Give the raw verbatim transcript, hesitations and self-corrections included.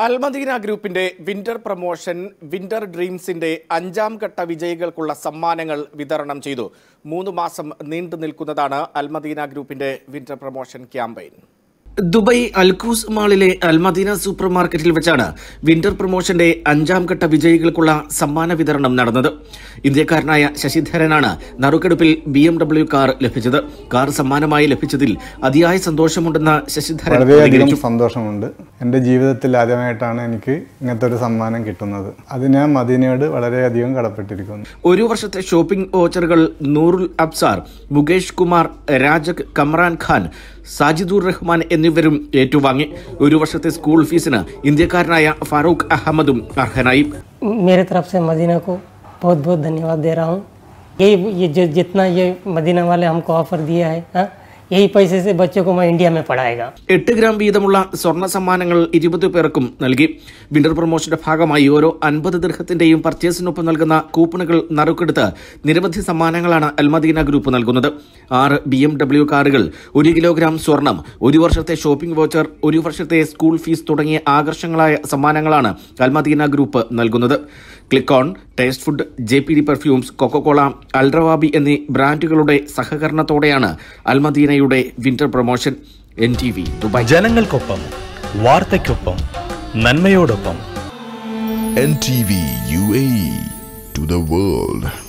Al Madina Group in the Winter Promotion, Winter Dreams in the Anjam Kata Vijayal Kula Samanangal Vidaranam Chido, Munu Masam Nindu Nilkunadana, Al Madina Group in the Winter Promotion Campaign. Dubai Alkus Malile Al Madina Supermarketil Vachana, Winter Promotion Day, Anjam Kata Vijayal Kula Samana Vidaranam Naranada, Indiakarnaya Shashidharanana, Narukadupil, B M W car Lepichada, car Samana Mai Lepichadil, Adia Sandoshamundana Shashidharan. And the Jeeva Tiladan and Ki, Nathur Saman and Kitana. Adina Madina, Valeria Dion Garapeticon. Uriversa Shopping Ochargal Nurul Absar, Mukesh Kumar, Rajak Kamran Khan, Sajidur Rahman Eniverum Etuvangi, Uriversa School Fisina, Indiakarnaya Farooq Ahmadum, Arhanaib. Meritrapse Madina ko, बहुत बहुत धन्यवाद दे रहा हूँ ये ये जितना ये Medina वाले हमको ऑफर दिया है हाँ यही पैसे से बच्चों को मैं इंडिया में पढ़ाएगा eight gram വീതമുള്ള സ്വർണ്ണ സമ്മാനങ്ങൾ twenty പേർക്കും നൽകി വിന്റർ പ്രൊമോഷന്റെ ഭാഗമായി ഓരോ fifty ദിർഹത്തിന്റെയും പർച്ചേസിനൊപ്പം നൽകുന്ന കൂപ്പണുകൾ നറുക്കെടുത്ത് നിരവധി സമ്മാനങ്ങളാണ് അൽ മദീന ഗ്രൂപ്പ് നൽകുന്നത് ആറ് B M W കാറുകൾ one കിലോഗ്രാം സ്വർണം ഒരു വർഷത്തെ ഷോപ്പിംഗ് വൗച്ചർ ഒരു വർഷത്തെ സ്കൂൾ ഫീസ് തുടങ്ങിയ ആകർഷകങ്ങളായ സമ്മാനങ്ങളാണ് അൽ മദീന ഗ്രൂപ്പ് നൽകുന്നത് Click on Taste Food, J P D Perfumes, Coca Cola, Aldrawabi എന്നീ ബ്രാൻഡുകളുടെ സഹകരണത്തോടെയാണ് അൽ മദീനയുടെ winter promotion N T V Dubai ജനങ്ങൾക്കൊപ്പം വാർത്തയ്ക്കൊപ്പം നന്മയോടൊപ്പം N T V U A E to the world.